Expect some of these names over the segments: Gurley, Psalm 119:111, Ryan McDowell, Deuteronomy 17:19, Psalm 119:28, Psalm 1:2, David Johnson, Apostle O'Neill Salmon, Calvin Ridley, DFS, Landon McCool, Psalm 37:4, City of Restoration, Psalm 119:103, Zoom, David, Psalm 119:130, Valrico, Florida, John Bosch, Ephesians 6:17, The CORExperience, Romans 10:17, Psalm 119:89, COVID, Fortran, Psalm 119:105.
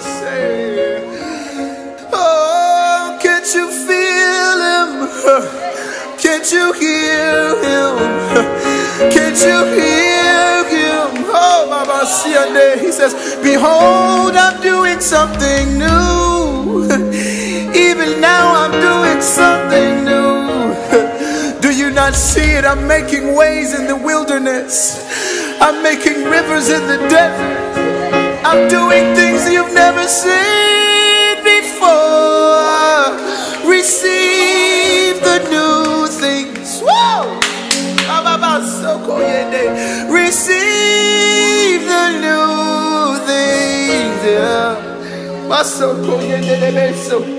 I say, oh, can't you feel him? Can't you hear him? Can't you hear him? Oh, Baba Siande, he says, behold, I'm doing something new. Even now I'm doing something new. Do you not see it? I'm making ways in the wilderness. I'm making rivers in the desert. I'm doing things you've never seen before. Receive the new things. Woo! Receive the new things. Yeah.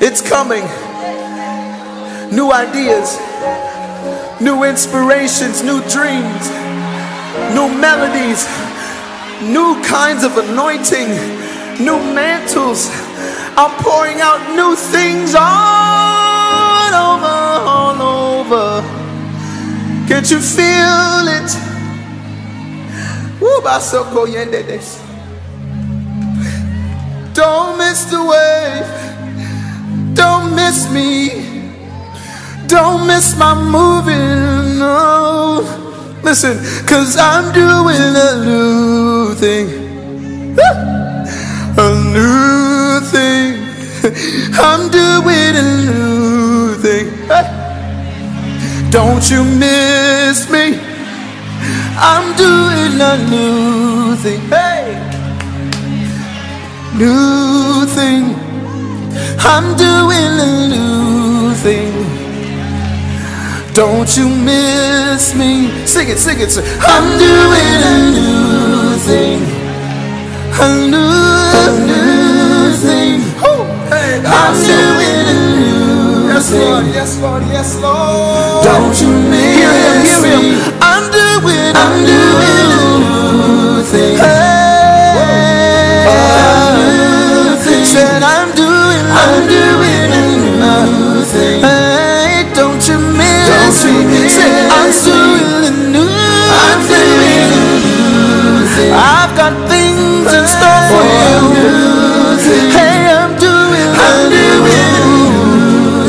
It's coming. New ideas. New inspirations, new dreams, new melodies, new kinds of anointing, new mantles. I'm pouring out new things all over. Can't you feel it? Don't miss the wave. Don't miss me. Don't miss my moving, no. Listen, cause I'm doing a new thing. A new thing. I'm doing a new thing. Don't you miss me. I'm doing a new thing. Hey. New thing. I'm doing a new thing. Don't you miss me. Sing it, sing it, sing it. I'm doing a new thing. A new thing. Oh, hey, I'm doing a new thing. Yes, Lord, yes, Lord. Don't you miss me. I'm doing a new thing. Hey, a new thing. Said I'm doing a new thing. Hey, don't you miss me. Say, I'm doing a new thing. I've got things in store for you. Hey, I'm doing a new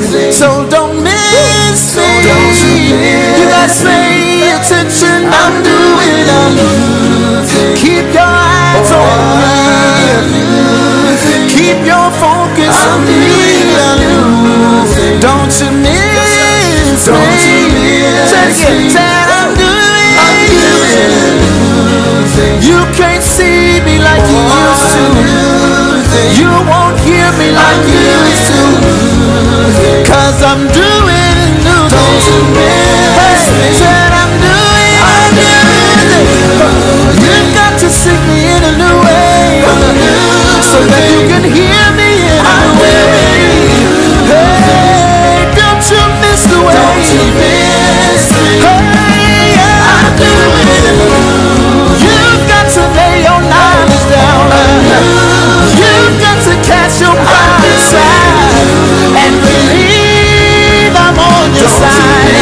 thing. So don't miss me. You guys pay attention. I'm doing a new thing. Keep your eyes on me. Keep your focus on me. Don't you miss me. Don't you miss me? I'm doing a new thing. You can't see me like you used to. You won't hear me like you used to. Cause I'm doing a new thing. Don't you miss me? Said I'm doing a new thing. You've got to see me in a new way, so that you can hear me in a new way. Hey. Don't you miss me? Hey, I'm doing a new thing. You've got to lay your knowledge down. You've got to catch your pride aside and believe I'm on your side.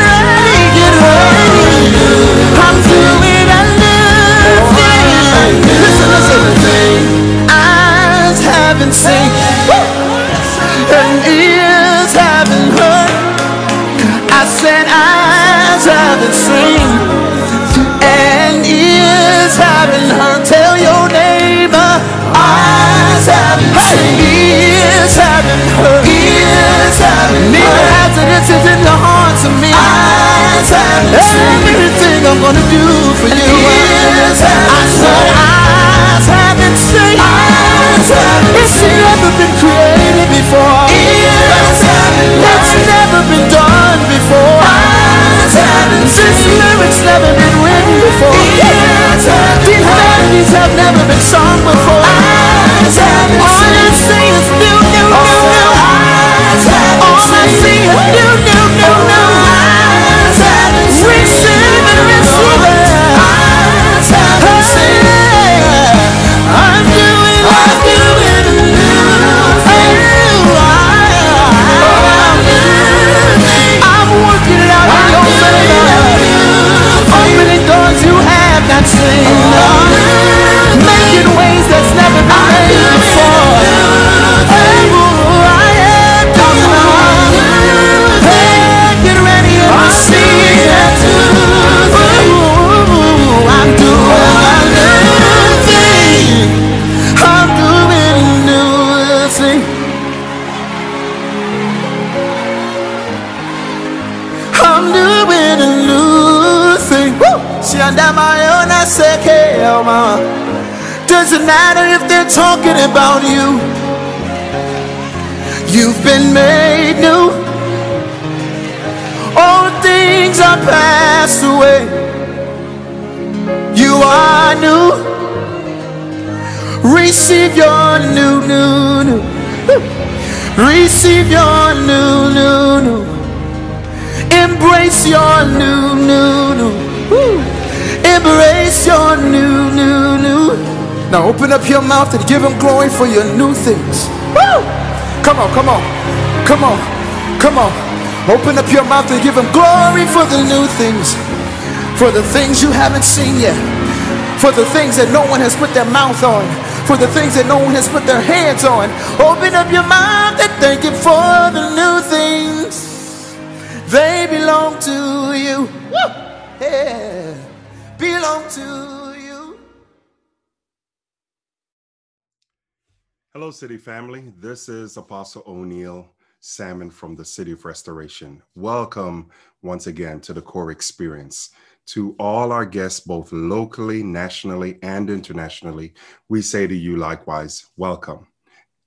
Haven't seen, and ears haven't heard. I said eyes haven't seen, and ears haven't heard. Tell your neighbor, eyes haven't seen, ears haven't heard, neither has it entered in the hearts of men. Eyes haven't seen everything I'm gonna do for you. I said eyes haven't seen. It's never been created before. It's never been done before. It's never been written before. These melodies have never been sung before. All I see is new. All I see is new. Receive it. I'm doing a new thing. Doesn't matter if they're talking about you. You've been made new. All things are passed away. You are new. Receive your new. Receive your new. Embrace your new. Embrace your new. Now open up your mouth and give him glory for your new things. Woo! Come on. Open up your mouth and give him glory for the new things. For the things you haven't seen yet. For the things that no one has put their mouth on. For the things that no one has put their hands on. Open up your mouth and thank him for the new things. They belong to you. Woo! Yeah. Belong to you. Hello, City family. This is Apostle O'Neill Salmon from the City of Restoration. Welcome once again to the Core Experience. To all our guests, both locally, nationally, and internationally, we say to you likewise, welcome.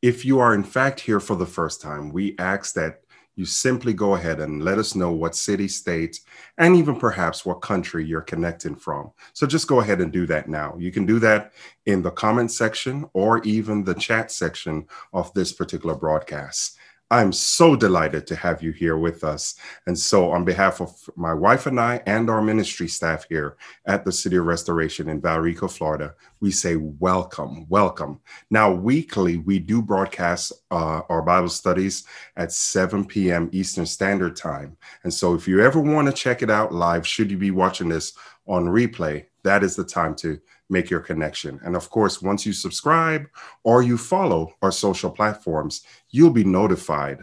If you are in fact here for the first time, we ask that you simply go ahead and let us know what city, state, and even perhaps what country you're connecting from. So just go ahead and do that now. You can do that in the comment section or even the chat section of this particular broadcast. I'm so delighted to have you here with us. And so on behalf of my wife and I and our ministry staff here at the City of Restoration in Valrico, Florida, we say welcome, welcome. Now, weekly, we do broadcast our Bible studies at 7 p.m. Eastern Standard Time. And so if you ever want to check it out live, should you be watching this on replay, that is the time to make your connection. And of course, once you subscribe or you follow our social platforms, you'll be notified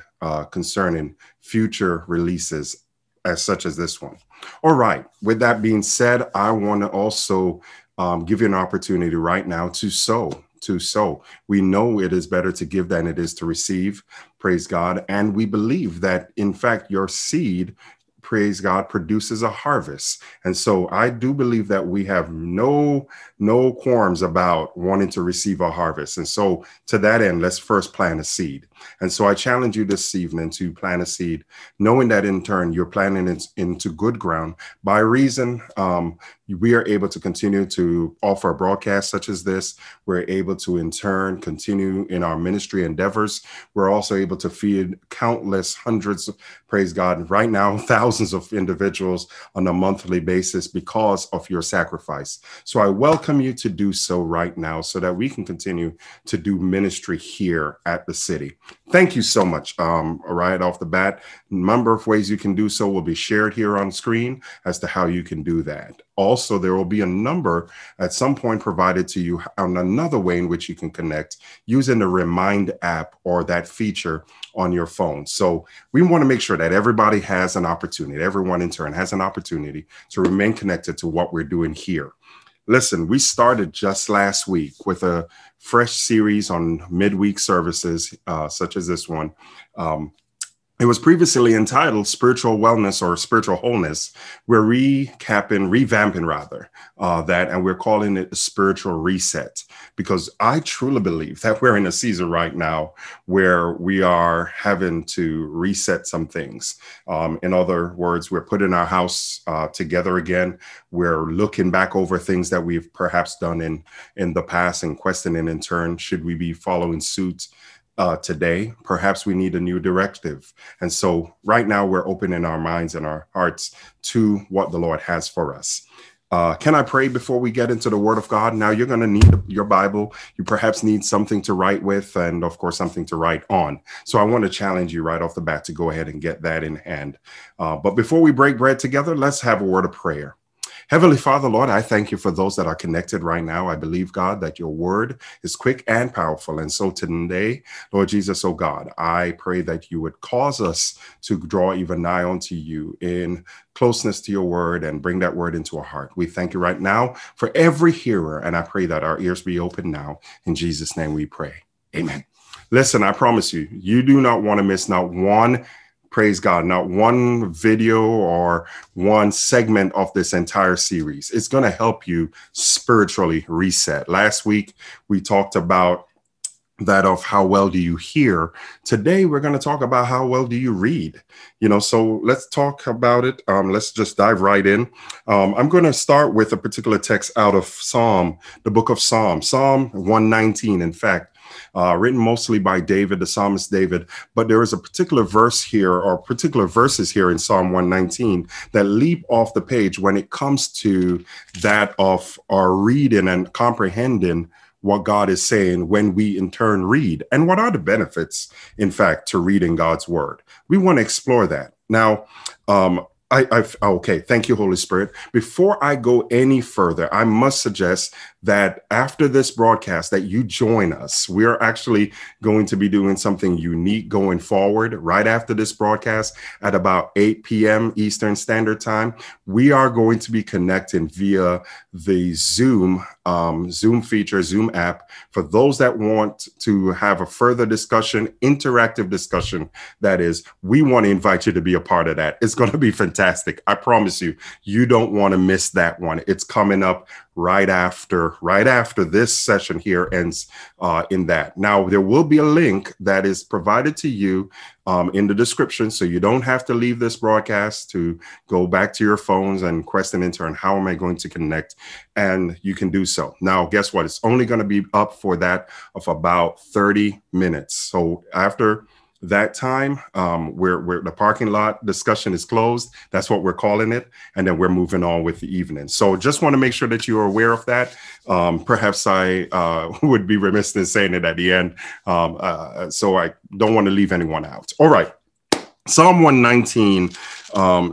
concerning future releases as such as this one. All right. With that being said, I want to also give you an opportunity right now to sow. We know it is better to give than it is to receive. Praise God. And we believe that, in fact, your seed, praise God, produces a harvest. And so I do believe that we have no qualms about wanting to receive a harvest. And so to that end, let's first plant a seed. And so I challenge you this evening to plant a seed, knowing that in turn, you're planting it into good ground. By reason, we are able to continue to offer a broadcast such as this. We're able to in turn continue in our ministry endeavors. We're also able to feed countless hundreds, praise God, right now, thousands of individuals on a monthly basis because of your sacrifice. So I welcome you to do so right now so that we can continue to do ministry here at the city. Thank you so much. Right off the bat, a number of ways you can do so will be shared here on screen as to how you can do that. Also, there will be a number at some point provided to you on another way in which you can connect using the Remind app or that feature on your phone. So we want to make sure that everybody has an opportunity, everyone in turn has an opportunity to remain connected to what we're doing here. Listen, we started just last week with a fresh series on midweek services, such as this one. It was previously entitled Spiritual Wellness or Spiritual Wholeness. We're revamping that, and we're calling it a spiritual reset because I truly believe that we're in a season right now where we are having to reset some things. In other words, we're putting our house together again. We're looking back over things that we've perhaps done in the past and questioning in turn, should we be following suit? Today, perhaps we need a new directive. And so right now we're opening our minds and our hearts to what the Lord has for us. Can I pray before we get into the Word of God? Now you're going to need your Bible. You perhaps need something to write with and, of course, something to write on. So I want to challenge you right off the bat to go ahead and get that in hand. But before we break bread together, let's have a word of prayer. Heavenly Father, Lord, I thank you for those that are connected right now. I believe, God, that your word is quick and powerful. And so today, Lord Jesus, oh God, I pray that you would cause us to draw even nigh unto you in closeness to your word and bring that word into our heart. We thank you right now for every hearer. And I pray that our ears be open now. In Jesus' name we pray. Amen. Listen, I promise you, you do not want to miss not one Praise God. Not one video or one segment of this entire series. It's going to help you spiritually reset. Last week, we talked about that of how well do you hear. Today, we're going to talk about how well do you read. You know, so let's talk about it. Let's just dive right in. I'm going to start with a particular text out of the book of Psalm 119, in fact. Written mostly by David, the psalmist David, but there is a particular verse here or particular verses here in Psalm 119 that leap off the page when it comes to that of our reading and comprehending what God is saying when we in turn read. And what are the benefits, in fact, to reading God's word? We want to explore that. Now, okay, thank you, Holy Spirit. Before I go any further, I must suggest that after this broadcast that you join us. We're actually going to be doing something unique going forward right after this broadcast at about 8 p.m. Eastern Standard Time. We are going to be connecting via the Zoom feature, Zoom app, for those that want to have a further discussion, interactive discussion. That is, we want to invite you to be a part of that. It's going to be fantastic. I promise you, you don't want to miss that one. It's coming up right after this session here ends in that. Now, there will be a link that is provided to you in the description, so you don't have to leave this broadcast to go back to your phones and question in turn, how am I going to connect? And you can do so. Now, guess what? It's only going to be up for that of about 30 minutes. So after that time, where the parking lot discussion is closed, that's what we're calling it, and then we're moving on with the evening. So just want to make sure that you are aware of that. Perhaps I would be remiss in saying it at the end, so I don't want to leave anyone out. All right, Psalm 119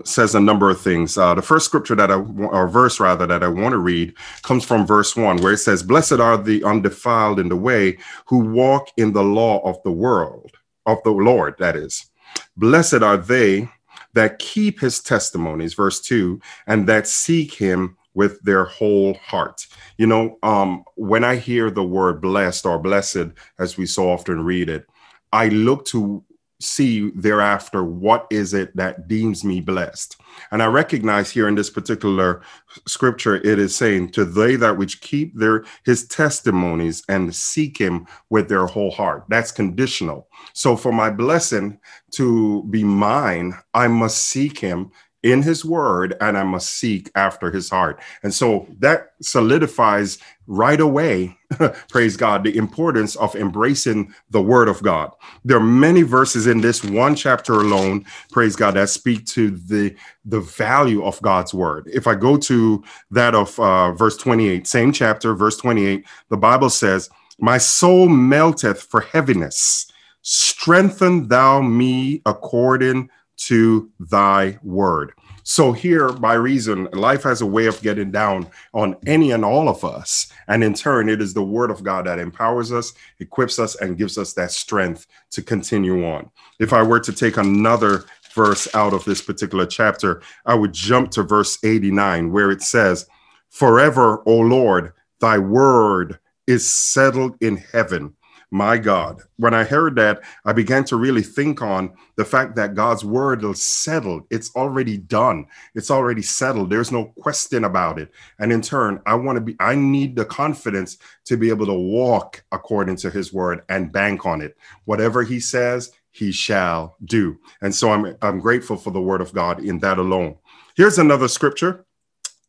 says a number of things. The first scripture that I want to read comes from verse 1, where it says, "Blessed are the undefiled in the way, who walk in the law of the world." Of the Lord, that is. Blessed are they that keep his testimonies, verse 2, and that seek him with their whole heart. You know, when I hear the word blessed or blessed, as we so often read it, I look to see thereafter, what is it that deems me blessed? And I recognize here in this particular scripture, it is saying to they that which keep his testimonies and seek him with their whole heart. That's conditional. So for my blessing to be mine, I must seek him in his word, and I must seek after his heart. And so that solidifies right away, praise God, the importance of embracing the word of God. There are many verses in this one chapter alone, praise God, that speak to the value of God's word. If I go to that of verse 28, same chapter, verse 28, the Bible says, "My soul melteth for heaviness. Strengthen thou me according to thy word." So here, by reason, life has a way of getting down on any and all of us. And in turn, it is the word of God that empowers us, equips us, and gives us that strength to continue on. If I were to take another verse out of this particular chapter, I would jump to verse 89, where it says, "Forever, O Lord, thy word is settled in heaven." My God, when I heard that, I began to really think on the fact that God's word is settled. It's already done. It's already settled. There's no question about it. And in turn, I need the confidence to be able to walk according to his word and bank on it. Whatever he says, he shall do. And so I'm grateful for the word of God in that alone. Here's another scripture.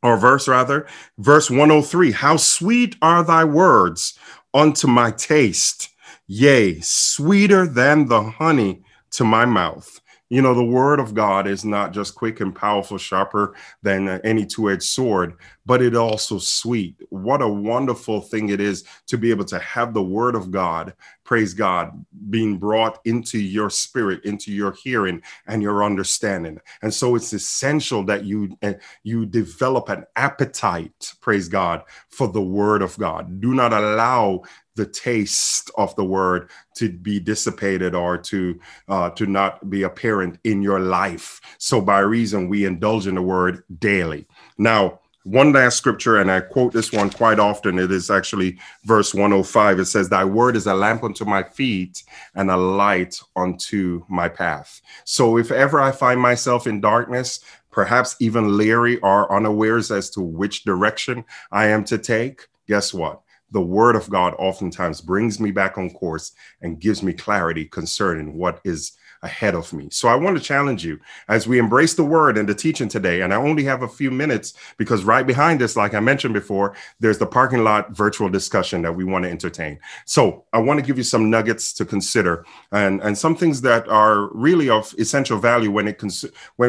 Or verse rather, verse 103, "How sweet are thy words unto my taste, yea, sweeter than the honey to my mouth." You know, the word of God is not just quick and powerful, sharper than any two-edged sword, but it also sweet. What a wonderful thing it is to be able to have the word of God, praise God, being brought into your spirit, into your hearing and your understanding. And so it's essential that you develop an appetite, praise God, for the word of God. Do not allow the taste of the word to be dissipated or to not be apparent in your life. So by reason, we indulge in the word daily. Now, one last scripture, and I quote this one quite often. It is actually verse 105. It says, "Thy word is a lamp unto my feet and a light unto my path." So if ever I find myself in darkness, perhaps even leery or unawares as to which direction I am to take, guess what? The word of God oftentimes brings me back on course and gives me clarity concerning what is ahead of me. So I want to challenge you as we embrace the word and the teaching today. And I only have a few minutes because right behind this, like I mentioned before, there's the parking lot virtual discussion that we want to entertain. So I want to give you some nuggets to consider and some things that are really of essential value when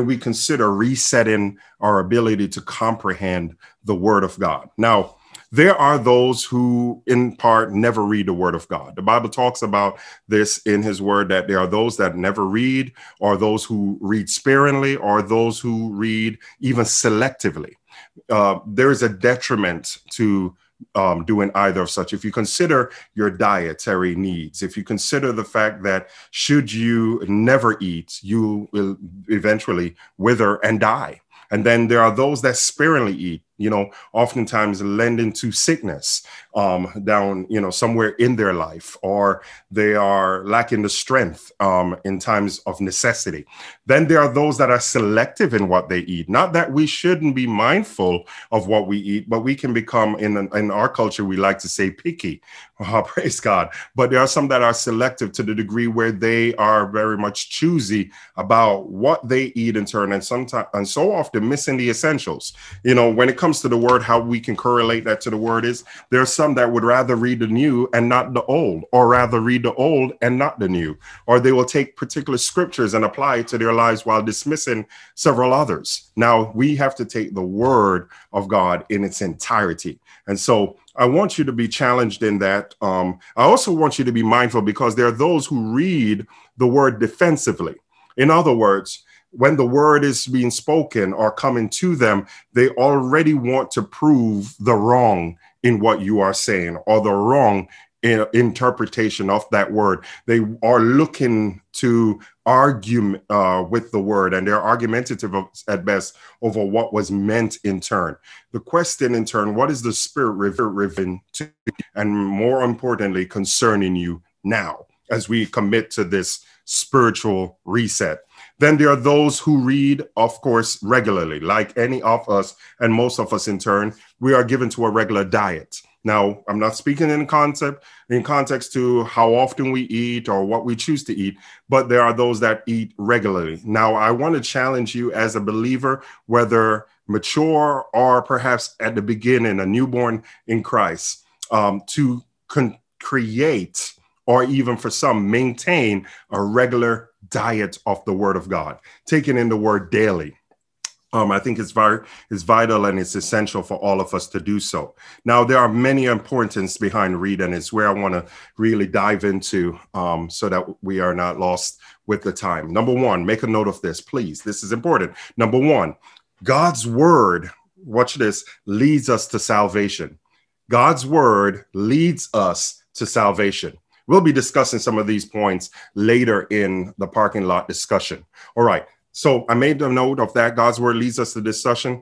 we consider resetting our ability to comprehend the word of God. Now, there are those who, in part, never read the word of God. The Bible talks about this in his word, that there are those that never read, or those who read sparingly, or those who read even selectively. There is a detriment to doing either of such. If you consider your dietary needs, if you consider the fact that should you never eat, you will eventually wither and die. And then there are those that sparingly eat, you know, oftentimes lending to sickness down, you know, somewhere in their life, or they are lacking the strength in times of necessity. Then there are those that are selective in what they eat. Not that we shouldn't be mindful of what we eat, but we can become, in our culture, we like to say picky, praise God. But there are some that are selective to the degree where they are very much choosy about what they eat in turn, and sometimes, and so often missing the essentials. You know, when it comes to the word, how we can correlate that to the word is there are some that would rather read the new and not the old, or rather read the old and not the new, or they will take particular scriptures and apply it to their lives while dismissing several others. Now, we have to take the word of God in its entirety. And so I want you to be challenged in that. I also want you to be mindful because there are those who read the word defensively. In other words, when the word is being spoken or coming to them, they already want to prove the wrong in what you are saying or the wrong interpretation of that word. They are looking to argue with the word, and they're argumentative at best over what was meant in turn. The question in turn, what is the Spirit revealing to you, and more importantly, concerning you now as we commit to this spiritual reset? Then there are those who read, of course, regularly, like any of us, and most of us in turn, we are given to a regular diet. Now, I'm not speaking in context to how often we eat or what we choose to eat, but there are those that eat regularly. Now, I want to challenge you as a believer, whether mature or perhaps at the beginning, a newborn in Christ, to create or even for some maintain a regular diet of the word of God, taking in the word daily. I think it's vital and it's essential for all of us to do so. Now, there are many importance behind read, and it's where I want to really dive into so that we are not lost with the time. Number one, make a note of this, please. This is important. Number one, God's word, watch this, leads us to salvation. God's word leads us to salvation. We'll be discussing some of these points later in the parking lot discussion. All right. So I made a note of that. God's word leads us to discussion,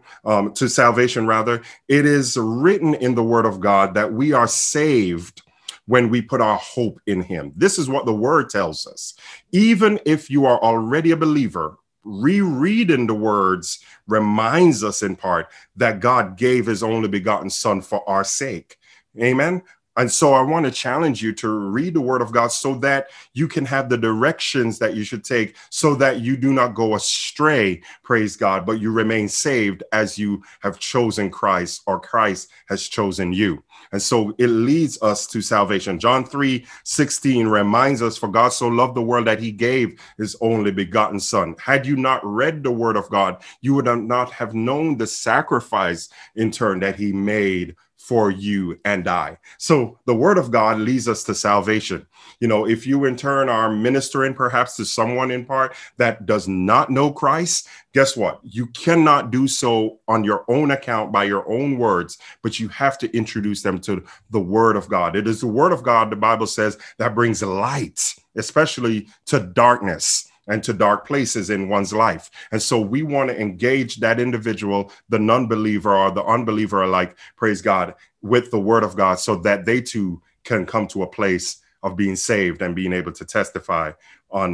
to salvation, rather. It is written in the word of God that we are saved when we put our hope in him. This is what the word tells us. Even if you are already a believer, rereading the words reminds us in part that God gave his only begotten son for our sake. Amen. And so I want to challenge you to read the word of God so that you can have the directions that you should take so that you do not go astray, praise God, but you remain saved as you have chosen Christ or Christ has chosen you. And so it leads us to salvation. John 3:16 reminds us, for God so loved the world that he gave his only begotten son. Had you not read the word of God, you would not have known the sacrifice in turn that he made for you and I. So the word of God leads us to salvation. You know, if you in turn are ministering perhaps to someone in part that does not know Christ, guess what? You cannot do so on your own account by your own words, but you have to introduce them to the word of God. It is the word of God, the Bible says, that brings light, especially to darkness. and to dark places in one's life. And so we want to engage that individual, the non-believer or the unbeliever alike, praise God, with the word of God so that they too can come to a place of being saved and being able to testify on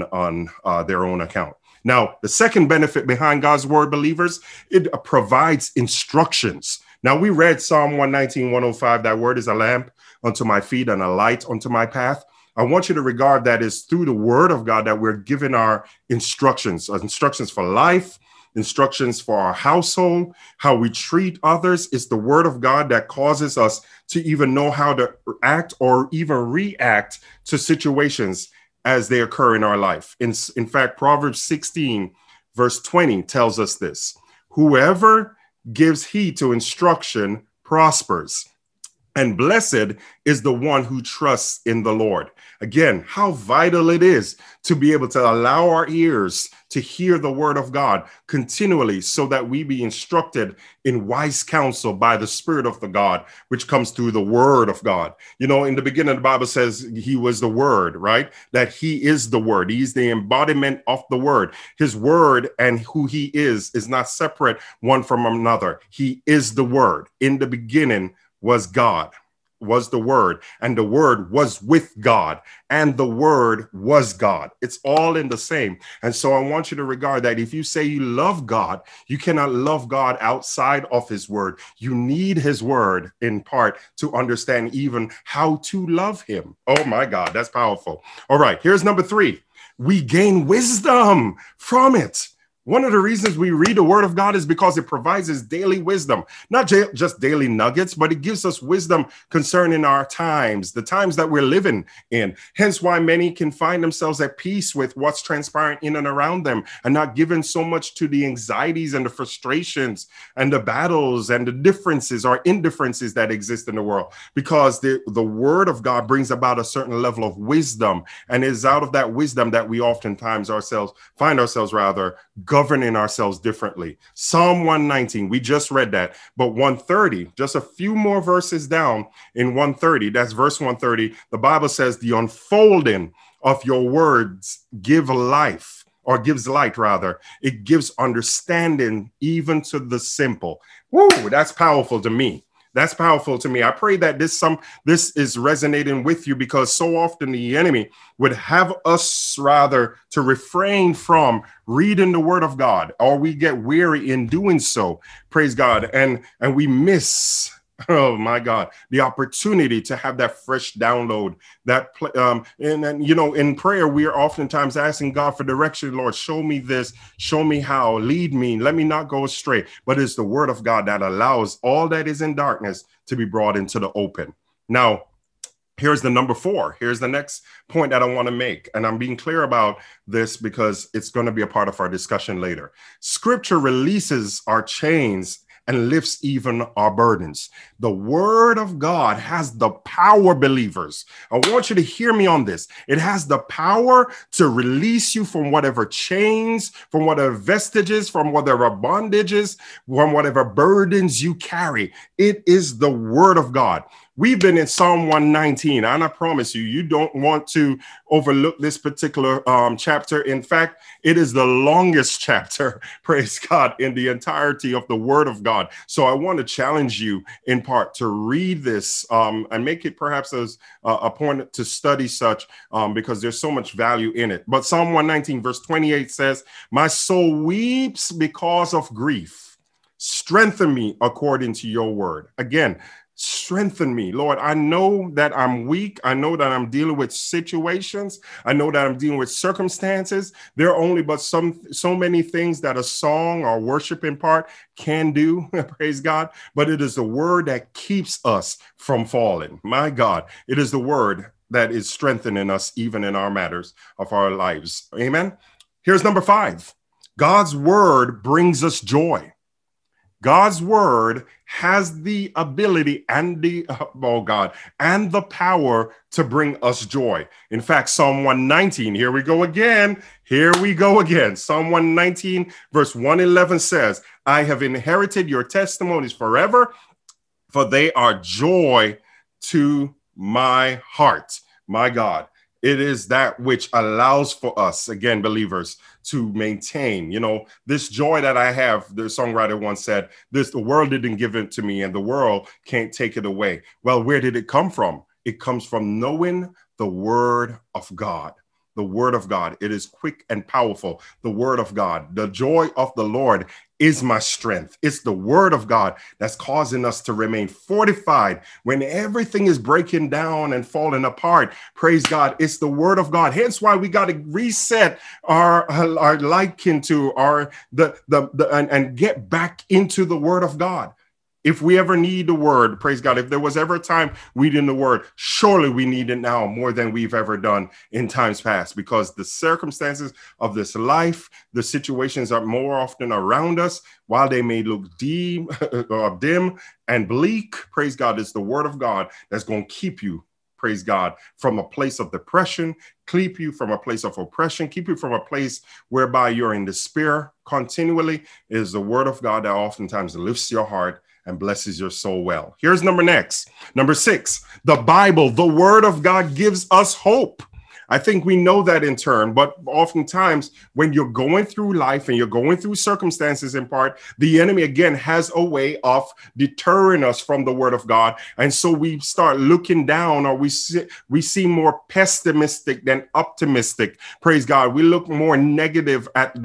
their own account. Now, the second benefit behind God's word, believers, it provides instructions. Now, we read Psalm 119:105, that word is a lamp unto my feet and a light unto my path. I want you to regard that as through the word of God that we're given our instructions for life, instructions for our household, how we treat others. It's the word of God that causes us to even know how to act or even react to situations as they occur in our life. In fact, Proverbs 16:20 tells us this: whoever gives heed to instruction prospers, and blessed is the one who trusts in the Lord. Again, how vital it is to be able to allow our ears to hear the word of God continually so that we be instructed in wise counsel by the Spirit of the God, which comes through the word of God. You know, in the beginning, the Bible says he was the word, right? That he is the word. He's the embodiment of the word. His word and who he is not separate one from another. He is the word. In the beginning was God, was the word, and the word was with God, and the word was God. It's all in the same. And so I want you to regard that if you say you love God, you cannot love God outside of his word. You need his word in part to understand even how to love him. Oh my God, that's powerful. All right, here's number three. We gain wisdom from it. One of the reasons we read the word of God is because it provides us daily wisdom, not just daily nuggets, but it gives us wisdom concerning our times, the times that we're living in. Hence why many can find themselves at peace with what's transpiring in and around them and not given so much to the anxieties and the frustrations and the battles and the differences or indifferences that exist in the world, because the word of God brings about a certain level of wisdom. And it is out of that wisdom that we oftentimes find ourselves governing ourselves differently. Psalm 119, we just read that, but 130, just a few more verses down in 130, that's verse 130, the Bible says the unfolding of your words gives light. It gives understanding even to the simple. Woo, that's powerful to me. That's powerful to me. I pray that this is resonating with you, because so often the enemy would have us to refrain from reading the word of God, or we get weary in doing so, praise God, and we miss, oh my God, the opportunity to have that fresh download. In prayer, we are oftentimes asking God for direction. Lord, show me this, show me how, lead me, let me not go astray. But it's the word of God that allows all that is in darkness to be brought into the open. Now, here's the number four. Here's the next point that I want to make. And I'm being clear about this because it's going to be a part of our discussion later. Scripture releases our chains and lifts even our burdens. The word of God has the power, believers. I want you to hear me on this. It has the power to release you from whatever chains, from whatever vestiges, from whatever bondages, from whatever burdens you carry. It is the word of God. We've been in Psalm 119, and I promise you, you don't want to overlook this particular chapter. In fact, it is the longest chapter, praise God, in the entirety of the word of God. So I want to challenge you in part to read this and make it perhaps as a point to study such, because there's so much value in it. But Psalm 119 verse 28 says, my soul weeps because of grief. Strengthen me according to your word. Again, strengthen me, Lord. I know that I'm weak. I know that I'm dealing with situations. I know that I'm dealing with circumstances. There are only but so many things that a song or worship in part can do, praise God. But it is the word that keeps us from falling. My God, it is the word that is strengthening us even in our matters of our lives. Amen. Here's number five. God's word brings us joy. God's word has the ability and the power to bring us joy. In fact, Psalm 119, here we go again. Psalm 119 verse 111 says, I have inherited your testimonies forever, for they are joy to my heart. My God. It is that which allows for us, again, believers, to maintain, you know, this joy that I have. The songwriter once said, "This the world didn't give it to me and the world can't take it away." Well, where did it come from? It comes from knowing the word of God. The word of God. It is quick and powerful. The word of God. The joy of the Lord is my strength. It's the word of God that's causing us to remain fortified when everything is breaking down and falling apart. Praise God. It's the word of God. Hence why we got to reset our liken to and get back into the word of God. If we ever need the word, praise God, if there was ever a time we didn't the word, surely we need it now more than we've ever done in times past, because the circumstances of this life, the situations are more often around us, while they may look dim and bleak. Praise God, it's the word of God that's going to keep you, praise God, from a place of depression, keep you from a place of oppression, keep you from a place whereby you're in despair continually. It is the word of God that oftentimes lifts your heart and blesses your soul well. Here's number six, the Bible, the word of God gives us hope. I think we know that in turn, but oftentimes when you're going through life and you're going through circumstances in part, the enemy again has a way of deterring us from the word of God. And so we start looking down, or we seem more pessimistic than optimistic. Praise God. We look more negative at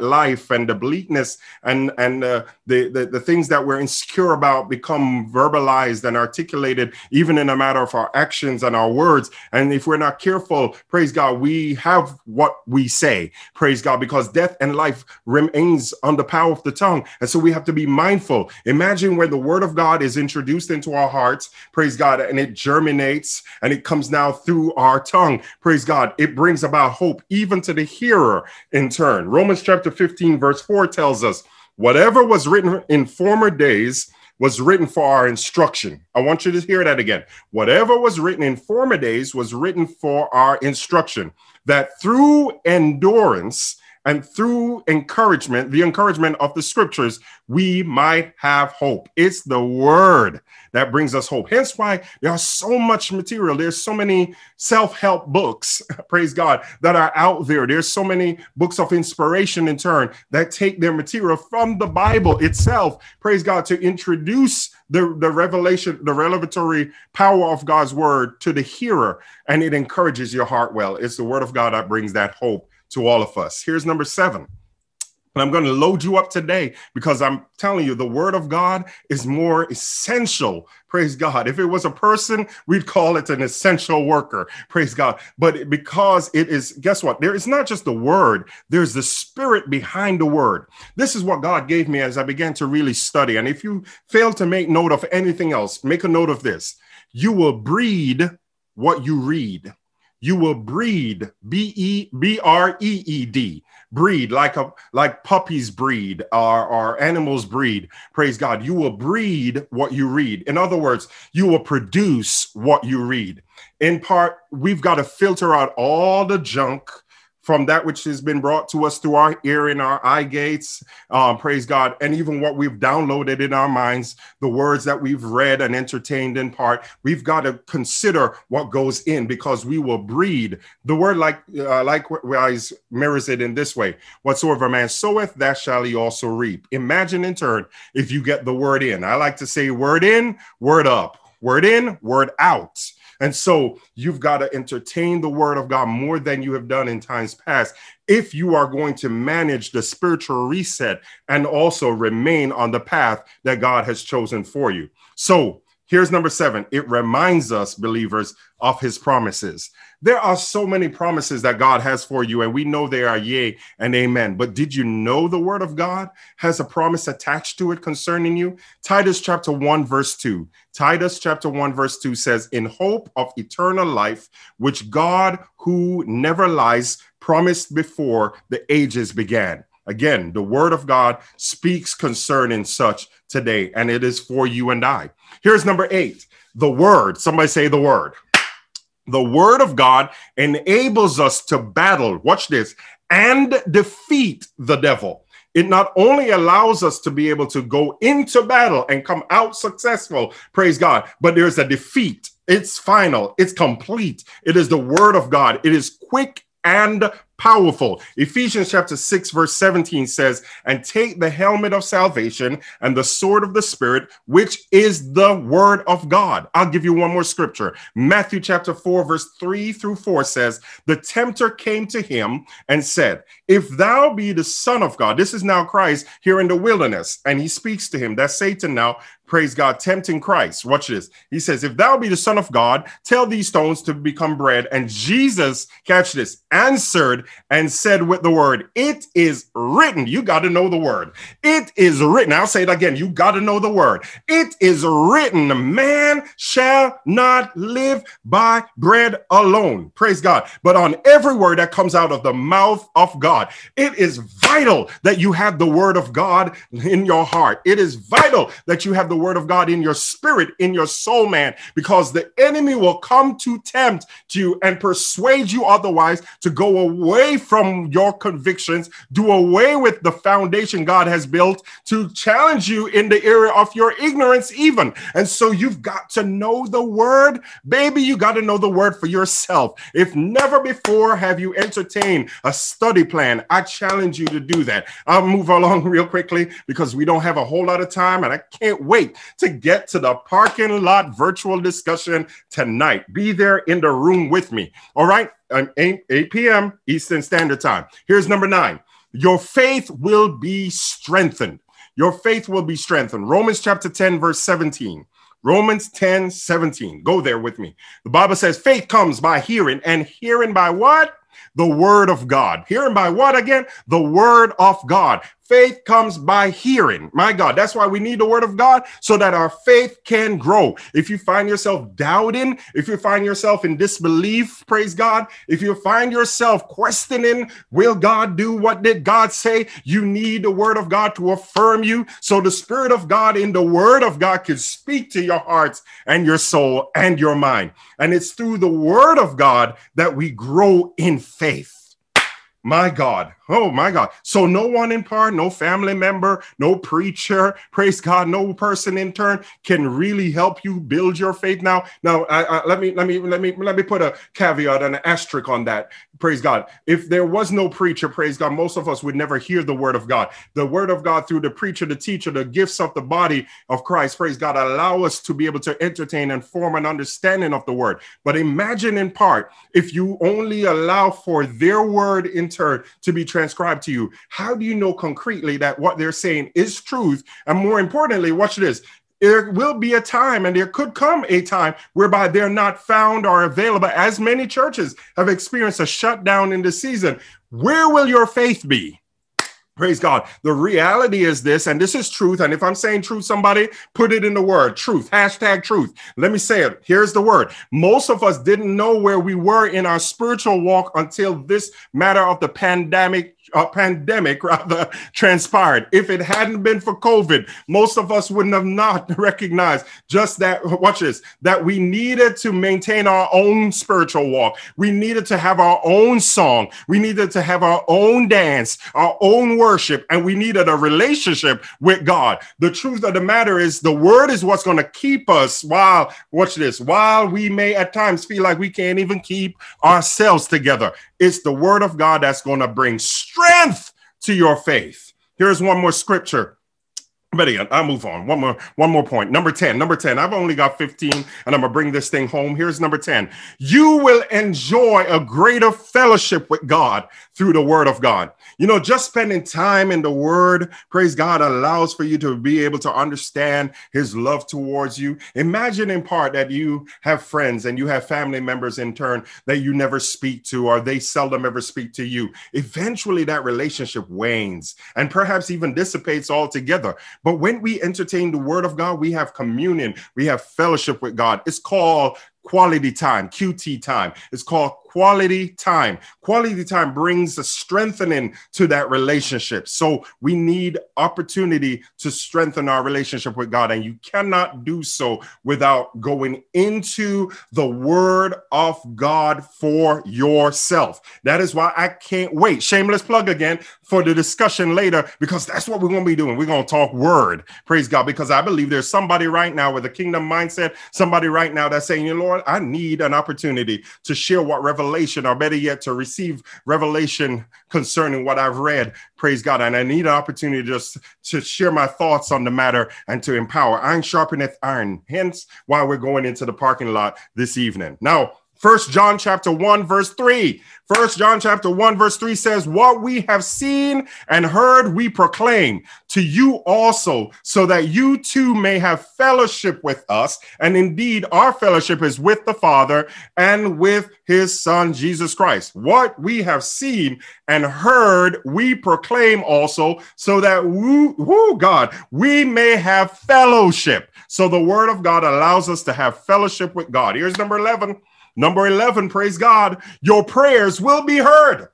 life, and the bleakness and the things that we're insecure about become verbalized and articulated, even in a matter of our actions and our words. And if we're not careful, praise God, we have what we say, praise God, because death and life remains on the power of the tongue. And so we have to be mindful. Imagine where the word of God is introduced into our hearts, praise God, and it germinates and it comes now through our tongue. Praise God. It brings about hope even to the hearer in turn. Romans chapter 15, verse 4 tells us, "Whatever was written in former days was written for our instruction." I want you to hear that again. Whatever was written in former days was written for our instruction, that through endurance and through encouragement, the encouragement of the scriptures, we might have hope. It's the word that brings us hope. Hence why there's so much material. There's so many self-help books, praise God, that are out there. There's so many books of inspiration in turn that take their material from the Bible itself, praise God, to introduce the revelation, the revelatory power of God's word to the hearer. And it encourages your heart well. It's the word of God that brings that hope to all of us. Here's number seven. And I'm going to load you up today, because I'm telling you, the word of God is more essential. Praise God. If it was a person, we'd call it an essential worker. Praise God. But because it is, guess what? There is not just the word. There's the spirit behind the word. This is what God gave me as I began to really study. And if you fail to make note of anything else, make a note of this. You will breed what you read. You will breed, B-R-E-E-D, breed, like puppies breed, or animals breed, praise God. You will breed what you read. In other words, you will produce what you read. In part, we've got to filter out all the junk from that which has been brought to us through our ear and our eye gates, praise God, and even what we've downloaded in our minds, the words that we've read and entertained in part. We've got to consider what goes in, because we will breed. The word likewise mirrors it in this way: whatsoever man soweth, that shall he also reap. Imagine in turn if you get the word in. I like to say word in, word up, word in, word out. And so you've got to entertain the word of God more than you have done in times past, if you are going to manage the spiritual reset and also remain on the path that God has chosen for you. So here's number seven. It reminds us, believers, of his promises. There are so many promises that God has for you, and we know they are yea and amen. But did you know the word of God has a promise attached to it concerning you? Titus chapter 1, verse 2. Titus chapter 1, verse 2 says, "In hope of eternal life, which God, who never lies, promised before the ages began." Again, the word of God speaks concerning such today, and it is for you and I. Here's number eight. The word. Somebody say the word. The word of God enables us to battle, watch this, and defeat the devil. It not only allows us to be able to go into battle and come out successful, praise God, but there's a defeat It's final. It's complete. It is the word of God. It is quick and powerful. Ephesians chapter 6, verse 17 says, and take the helmet of salvation and the sword of the Spirit, which is the word of God. I'll give you one more scripture. Matthew chapter 4, verse 3-4 says, the tempter came to him and said, if thou be the Son of God, this is now Christ here in the wilderness. And he speaks to him, that's Satan now, praise God, tempting Christ. Watch this. He says, if thou be the Son of God, tell these stones to become bread. And Jesus, catch this, answered and said with the word, it is written. You got to know the word. It is written. I'll say it again. You got to know the word. It is written. Man shall not live by bread alone. Praise God. But on every word that comes out of the mouth of God. It is vital that you have the word of God in your heart. It is vital that you have the word of God in your spirit, in your soul, man, because the enemy will come to tempt you and persuade you otherwise to go away from your convictions, do away with the foundation God has built, to challenge you in the area of your ignorance even. And so you've got to know the word, baby. You got to know the word for yourself. If never before have you entertained a study plan, I challenge you to do that. I'll move along real quickly because we don't have a whole lot of time, and I can't wait to get to the parking lot virtual discussion tonight. Be there in the room with me. All right. 8 p.m. Eastern Standard Time. Here's number 9. Your faith will be strengthened. Your faith will be strengthened. Romans chapter 10, verse 17. Romans 10:17. Go there with me. The Bible says faith comes by hearing, and hearing by what? The word of God. Hearing by what again? The word of God. Faith comes by hearing. My God, that's why we need the word of God, so that our faith can grow. If you find yourself doubting, if you find yourself in disbelief, praise God, if you find yourself questioning, will God do? What did God say? You need the word of God to affirm you, so the Spirit of God in the word of God can speak to your hearts and your soul and your mind. And it's through the word of God that we grow in faith. My God. Oh, my God. So no one in part, no family member, no preacher, praise God, no person in turn can really help you build your faith. Now, let me put a caveat and an asterisk on that. Praise God. If there was no preacher, praise God, most of us would never hear the word of God. The word of God through the preacher, the teacher, the gifts of the body of Christ, praise God, allow us to be able to entertain and form an understanding of the word. But imagine in part, if you only allow for their word in turn to be transcribed to you, how do you know concretely that what they're saying is truth? And more importantly, watch this. There will be a time, and there could come a time, whereby they're not found or available, as many churches have experienced a shutdown in this season. Where will your faith be? Praise God. The reality is this, and this is truth. And if I'm saying truth, somebody put it in the word, truth, hashtag truth. Let me say it. Here's the word. Most of us didn't know where we were in our spiritual walk until this matter of the pandemic transpired. If it hadn't been for COVID, most of us wouldn't have not recognized just that, watch this, that we needed to maintain our own spiritual walk. We needed to have our own song. We needed to have our own dance, our own worship, and we needed a relationship with God. The truth of the matter is the word is what's going to keep us while, watch this, while we may at times feel like we can't even keep ourselves together. It's the word of God that's going to bring strength to your faith. Here's one more scripture. But again, I'll move on. One more point. Number 10. Number 10. I've only got 15, and I'm going to bring this thing home. Here's number 10. You will enjoy a greater fellowship with God through the word of God. You know, just spending time in the word, praise God, allows for you to be able to understand his love towards you. Imagine in part that you have friends and you have family members in turn that you never speak to, or they seldom ever speak to you. Eventually that relationship wanes and perhaps even dissipates altogether. But when we entertain the word of God, we have communion, we have fellowship with God. It's called quality time, QT time. It's called quality time. Quality time brings a strengthening to that relationship. So we need opportunity to strengthen our relationship with God. And you cannot do so without going into the Word of God for yourself. That is why I can't wait. Shameless plug again for the discussion later, because that's what we're going to be doing. We're going to talk Word. Praise God, because I believe there's somebody right now with a kingdom mindset, somebody right now that's saying, you know, Lord, I need an opportunity to share what revelation, or better yet, to receive revelation concerning what I've read. Praise God. And I need an opportunity just to share my thoughts on the matter and to empower. Iron sharpeneth iron. Hence why we're going into the parking lot this evening. Now, First John chapter 1, verse 3. First John chapter 1, verse 3 says, what we have seen and heard, we proclaim to you also, so that you too may have fellowship with us. And indeed, our fellowship is with the Father and with his Son, Jesus Christ. What we have seen and heard, we proclaim also, so that we may have fellowship. So the word of God allows us to have fellowship with God. Here's number 11. Number 11, praise God, your prayers will be heard.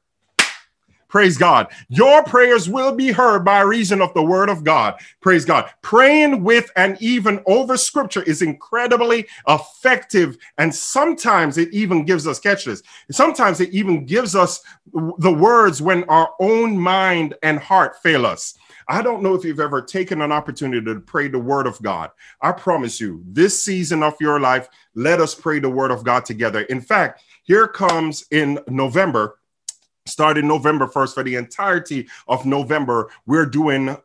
Praise God. Your prayers will be heard by reason of the word of God. Praise God. Praying with and even over scripture is incredibly effective. And sometimes it even gives us catches. Sometimes it even gives us the words when our own mind and heart fail us. I don't know if you've ever taken an opportunity to pray the word of God. I promise you, this season of your life, let us pray the word of God together. In fact, here comes in November, starting November 1st, for the entirety of November, we're doing,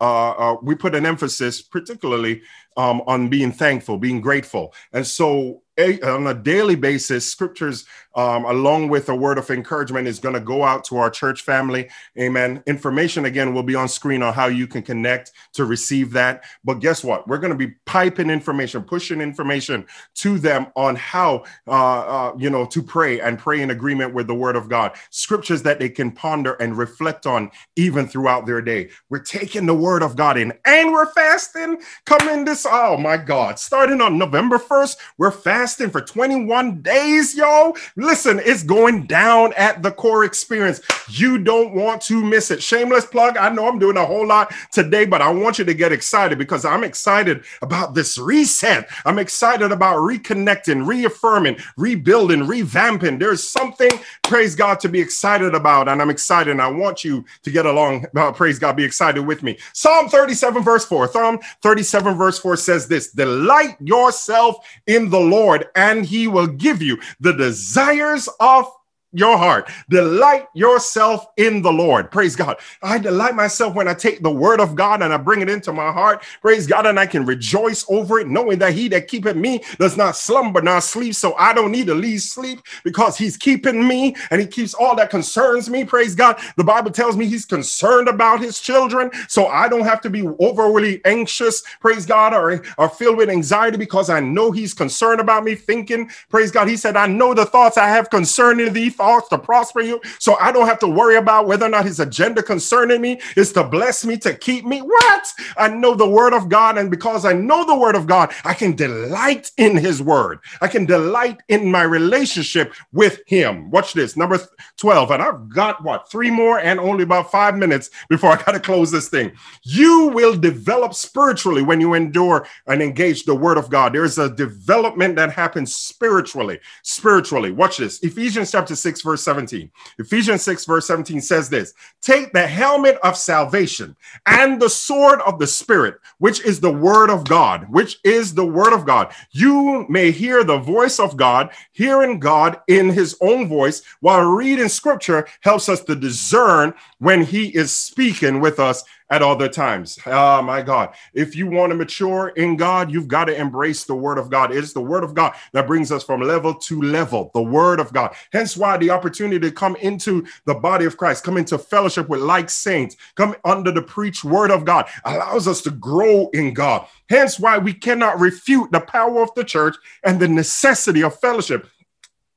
we put an emphasis particularly on being thankful, being grateful. And so on a daily basis, scriptures, along with a word of encouragement, is going to go out to our church family. Amen. Information, again, will be on screen on how you can connect to receive that. But guess what? We're going to be piping information, pushing information to them on how, to pray and pray in agreement with the word of God. Scriptures that they can ponder and reflect on even throughout their day. We're taking the word of God in, and we're fasting. Coming this, oh my God, starting on November 1st, we're fasting for 21 days, yo. Listen, it's going down at the Core Experience. You don't want to miss it. Shameless plug. I know I'm doing a whole lot today, but I want you to get excited, because I'm excited about this reset. I'm excited about reconnecting, reaffirming, rebuilding, revamping. There's something, praise God, to be excited about, and I'm excited, and I want you to get along. Praise God, be excited with me. Psalm 37, verse 4. Psalm 37, verse 4 says this: delight yourself in the Lord, and he will give you the desire of your heart. Delight yourself in the Lord. Praise God. I delight myself when I take the word of God and I bring it into my heart. Praise God. And I can rejoice over it, knowing that he that keepeth me does not slumber nor sleep. So I don't need to lose sleep, because he's keeping me and he keeps all that concerns me. Praise God. The Bible tells me he's concerned about his children. So I don't have to be overly anxious. Praise God. Or filled with anxiety, because I know he's concerned about me, thinking. Praise God. He said, I know the thoughts I have concerning thee, to prosper you. So I don't have to worry about whether or not his agenda concerning me is to bless me, to keep me. What? I know the word of God. And because I know the word of God, I can delight in his word. I can delight in my relationship with him. Watch this. Number 12. And I've got what? 3 more and only about 5 minutes before I got to close this thing. You will develop spiritually when you endure and engage the word of God. There is a development that happens spiritually. Spiritually. Watch this. Ephesians chapter 6. Verse 17. Ephesians 6 verse 17 says this: take the helmet of salvation and the sword of the Spirit, which is the word of God, which is the word of God. You may hear the voice of God. Hearing God in his own voice while reading scripture helps us to discern when he is speaking with us at other times. Oh my God. If you want to mature in God, you've got to embrace the word of God. It's the word of God that brings us from level to level, the word of God. Hence why the opportunity to come into the body of Christ, come into fellowship with like saints, come under the preached word of God, allows us to grow in God. Hence why we cannot refute the power of the church and the necessity of fellowship.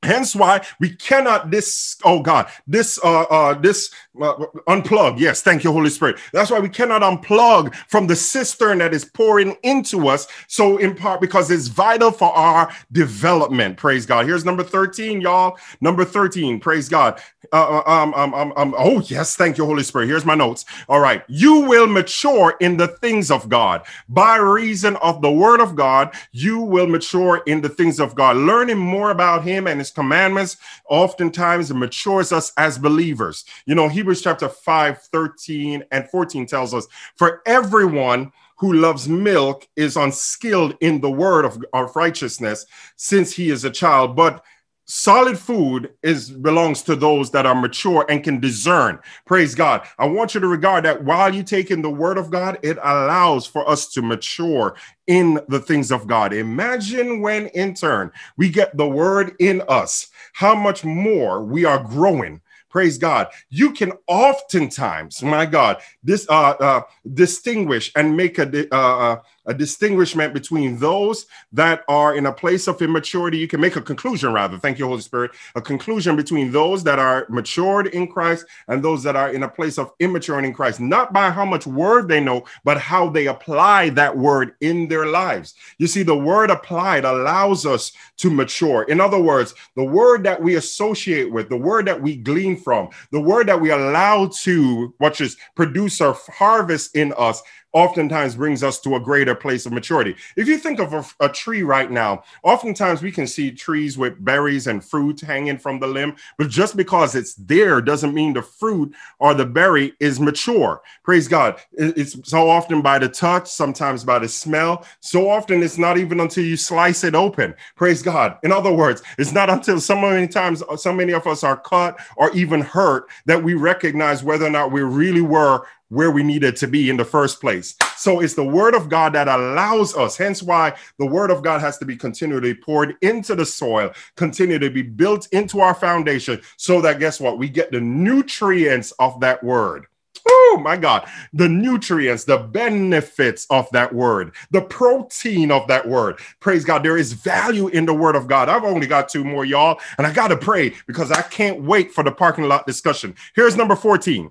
Hence why we cannot unplug. Yes, thank you, Holy Spirit. That's why we cannot unplug from the cistern that is pouring into us. So in part, because it's vital for our development. Praise God. Here's number 13, y'all. Number 13. Praise God. Oh, yes. Thank you, Holy Spirit. Here's my notes. All right. You will mature in the things of God. By reason of the word of God, you will mature in the things of God. Learning more about him and his commandments oftentimes matures us as believers. You know, Hebrews chapter 5:13 and 14 tells us, for everyone who loves milk is unskilled in the word of righteousness, since he is a child, but solid food belongs to those that are mature and can discern. Praise God. I want you to regard that while you take in the word of God, it allows for us to mature in the things of God. Imagine when in turn we get the word in us, how much more we are growing. Praise God. You can oftentimes, my God, distinguish and make a distinguishment between those that are in a place of immaturity. You can make a conclusion, rather. Thank you, Holy Spirit. A conclusion between those that are matured in Christ and those that are in a place of immaturity in Christ, not by how much word they know, but how they apply that word in their lives. You see, the word applied allows us to mature. In other words, the word that we associate with, the word that we glean from, the word that we allow to, watch this, produce or harvest in us, oftentimes brings us to a greater place of maturity. If you think of a tree right now, oftentimes we can see trees with berries and fruit hanging from the limb, but just because it's there doesn't mean the fruit or the berry is mature. Praise God. It's so often by the touch, sometimes by the smell. So often it's not even until you slice it open. Praise God. In other words, it's not until so many of us are cut or even hurt that we recognize whether or not we really were where we needed to be in the first place. So it's the word of God that allows us, hence why the word of God has to be continually poured into the soil, continue to be built into our foundation, so that, guess what, we get the nutrients of that word. Oh my God, the nutrients, the benefits of that word, the protein of that word. Praise God. There is value in the word of God. I've only got two more, y'all, and I got to pray because I can't wait for the parking lot discussion. Here's number 14.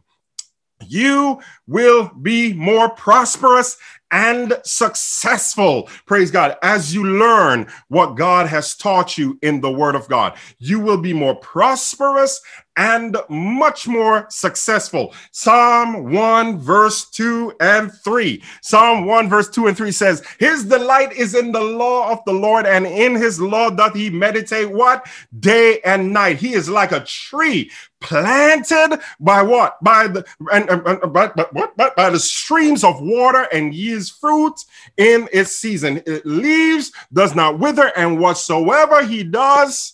You will be more prosperous and successful. Praise God. As you learn what God has taught you in the word of God, you will be more prosperous and much more successful. Psalm 1 verse 2 and 3. Psalm 1 verse 2 and 3 says, his delight is in the law of the Lord, and in his law doth he meditate, what? Day and night. He is like a tree planted by what? By the streams of water, and yields fruit in its season. It leaves, does not wither, and whatsoever he does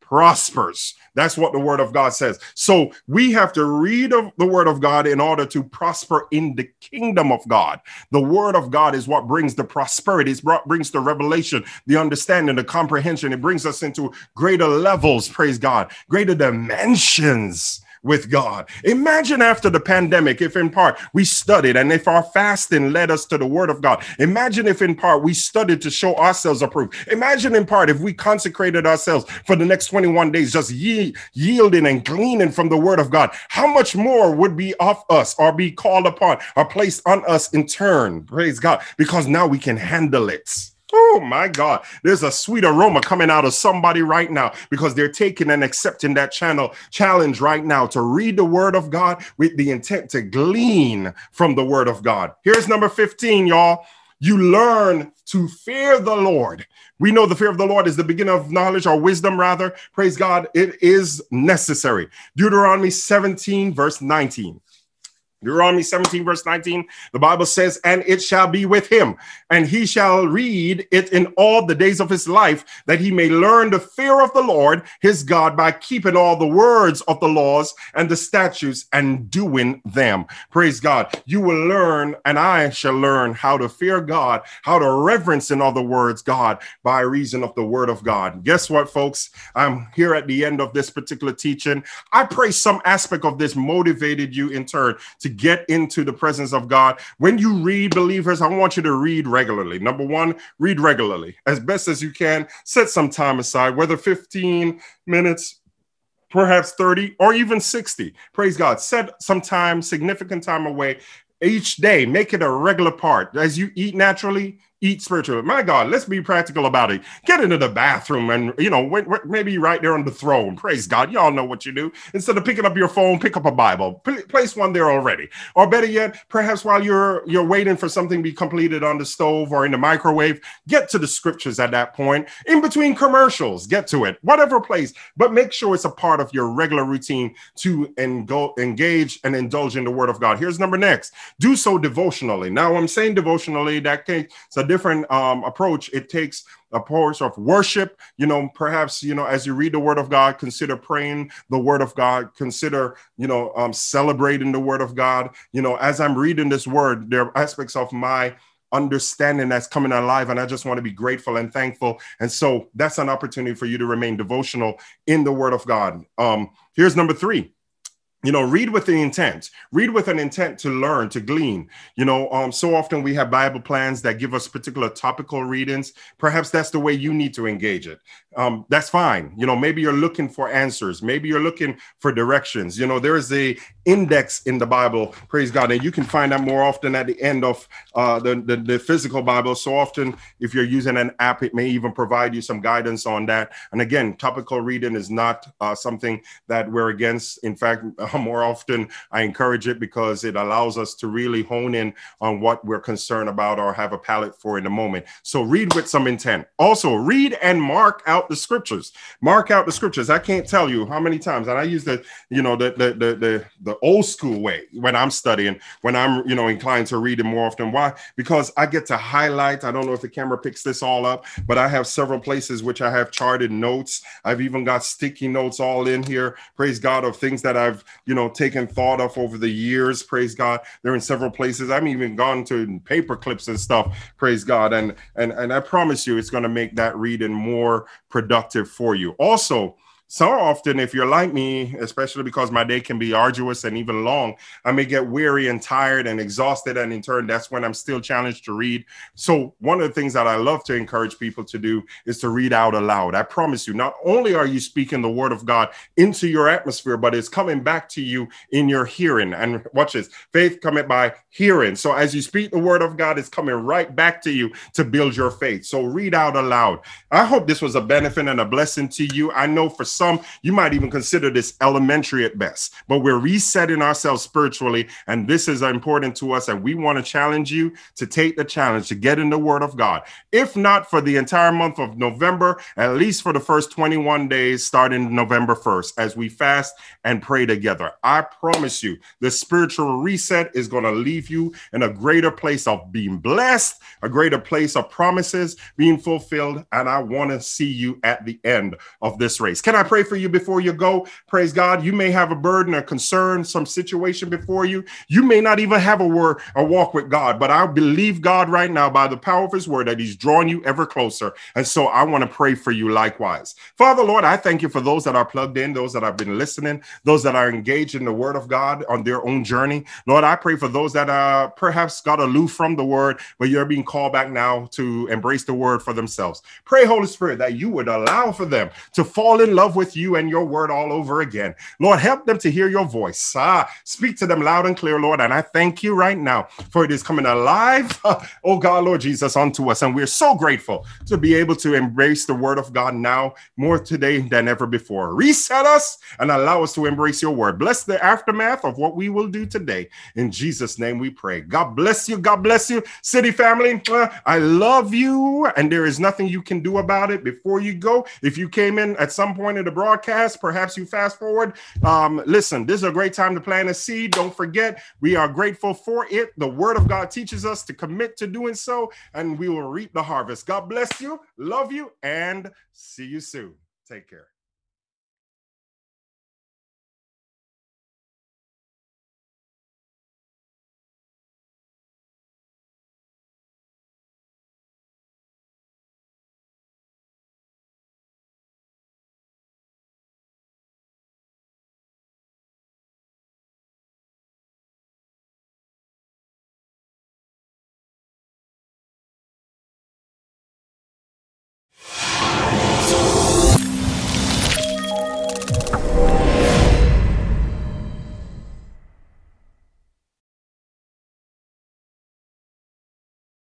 prospers. That's what the word of God says. So we have to read of the word of God in order to prosper in the kingdom of God. The word of God is what brings the prosperity. It brings the revelation, the understanding, the comprehension. It brings us into greater levels, praise God, greater dimensions with God. Imagine after the pandemic, if in part we studied and if our fasting led us to the word of God. Imagine if in part we studied to show ourselves approved. Imagine in part if we consecrated ourselves for the next 21 days, just yielding and gleaning from the word of God. How much more would be of us or be called upon or placed on us in turn? Praise God, because now we can handle it. Oh my God, there's a sweet aroma coming out of somebody right now because they're taking and accepting that challenge right now to read the word of God with the intent to glean from the word of God. Here's number 15, y'all. You learn to fear the Lord. We know the fear of the Lord is the beginning of knowledge or wisdom, rather. Praise God, it is necessary. Deuteronomy 17 verse 19. Deuteronomy 17 verse 19, the Bible says, and it shall be with him, and he shall read it in all the days of his life, that he may learn the fear of the Lord his God by keeping all the words of the laws and the statutes and doing them. Praise God. You will learn, and I shall learn, how to fear God, how to reverence, in other words, God, by reason of the word of God. Guess what, folks? I'm here at the end of this particular teaching. I pray some aspect of this motivated you in turn to get into the presence of God. When you read, believers, I want you to read regularly. Number one, read regularly as best as you can. Set some time aside, whether 15 minutes, perhaps 30, or even 60. Praise God. Set some time, significant time away each day. Make it a regular part. As you eat naturally, eat spiritually. My God, let's be practical about it. Get into the bathroom and, you know, maybe right there on the throne. Praise God. Y'all know what you do. Instead of picking up your phone, pick up a Bible. Place one there already. Or better yet, perhaps while you're waiting for something to be completed on the stove or in the microwave, get to the scriptures at that point. In between commercials, get to it. Whatever place. But make sure it's a part of your regular routine to engage and indulge in the word of God. Here's number next. Do so devotionally. Now, I'm saying devotionally, that case, so different approach. It takes a course of worship, you know, perhaps, you know, as you read the word of God, consider praying the word of God, consider, you know, celebrating the word of God. You know, as I'm reading this word, there are aspects of my understanding that's coming alive, and I just want to be grateful and thankful. And so that's an opportunity for you to remain devotional in the word of God. Here's number three. You know, read with the intent. Read with an intent to learn, to glean. You know, so often we have Bible plans that give us particular topical readings. Perhaps that's the way you need to engage it. That's fine. You know, maybe you're looking for answers. Maybe you're looking for directions. You know, there is a index in the Bible, praise God, and you can find that more often at the end of the physical Bible. So often, if you're using an app, it may even provide you some guidance on that. And again, topical reading is not something that we're against. In fact, more often, I encourage it because it allows us to really hone in on what we're concerned about or have a palate for in the moment. So read with some intent. Also, read and mark out the scriptures. Mark out the scriptures. I can't tell you how many times, and I use the, you know, the old school way when I'm studying, when I'm, you know, inclined to read it more often. Why? Because I get to highlight. I don't know if the camera picks this all up, but I have several places which I have charted notes. I've even got sticky notes all in here. Praise God, of things that I've, you know, taken thought of over the years. Praise God. They're in several places. I've even gone to paper clips and stuff. Praise God. And I promise you, it's going to make that reading more productive for you. Also, so often, if you're like me, especially because my day can be arduous and even long, I may get weary and tired and exhausted. And in turn, that's when I'm still challenged to read. So one of the things that I love to encourage people to do is to read out aloud. I promise you, not only are you speaking the word of God into your atmosphere, but it's coming back to you in your hearing. And watch this, faith cometh by hearing. So as you speak the word of God, it's coming right back to you to build your faith. So read out aloud. I hope this was a benefit and a blessing to you. I know for some, you might even consider this elementary at best, but we're resetting ourselves spiritually, and this is important to us, and we want to challenge you to take the challenge to get in the Word of God. If not for the entire month of November, at least for the first 21 days starting November 1st as we fast and pray together. I promise you, the spiritual reset is going to leave you in a greater place of being blessed, a greater place of promises being fulfilled, and I want to see you at the end of this race. Can I pray for you before you go? Praise God. You may have a burden, a concern, some situation before you. You may not even have a walk with God, but I believe God right now by the power of his word that he's drawing you ever closer. And so I want to pray for you likewise. Father, Lord, I thank you for those that are plugged in, those that have been listening, those that are engaged in the word of God on their own journey. Lord, I pray for those that perhaps got aloof from the word, but you're being called back now to embrace the word for themselves. Pray, Holy Spirit, that you would allow for them to fall in love with you and your word all over again. Lord, help them to hear your voice. Speak to them loud and clear, Lord. And I thank you right now for it is coming alive, oh God, Lord Jesus, unto us. And we're so grateful to be able to embrace the word of God now more today than ever before. Reset us and allow us to embrace your word. Bless the aftermath of what we will do today. In Jesus' name we pray. God bless you. God bless you, City family. I love you. And there is nothing you can do about it. Before you go, if you came in at some point of the broadcast, perhaps you fast forward. Listen, this is a great time to plant a seed. Don't forget, we are grateful for it. The word of God teaches us to commit to doing so, and we will reap the harvest. God bless you, love you, and see you soon. Take care.